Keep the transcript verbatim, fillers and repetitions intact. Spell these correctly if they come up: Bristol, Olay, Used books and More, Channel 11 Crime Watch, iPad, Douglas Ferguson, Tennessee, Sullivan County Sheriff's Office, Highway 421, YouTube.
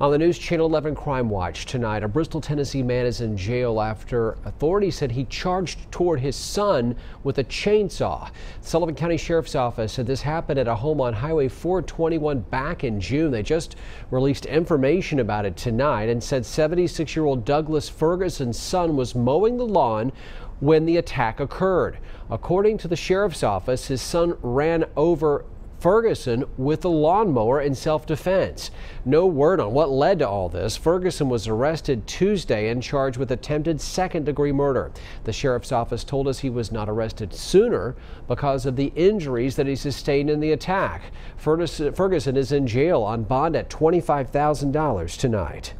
On the news, Channel eleven Crime Watch tonight, a Bristol, Tennessee man is in jail after authorities said he charged toward his son with a chainsaw. The Sullivan County Sheriff's Office said this happened at a home on Highway four twenty-one back in June. They just released information about it tonight and said seventy-six-year-old Douglas Ferguson's son was mowing the lawn when the attack occurred. According to the sheriff's office, his son ran over Ferguson with a lawnmower in self-defense. No word on what led to all this. Ferguson was arrested Tuesday and charged with attempted second-degree murder. The sheriff's office told us he was not arrested sooner because of the injuries that he sustained in the attack. Ferguson is in jail on bond at twenty-five thousand dollars tonight.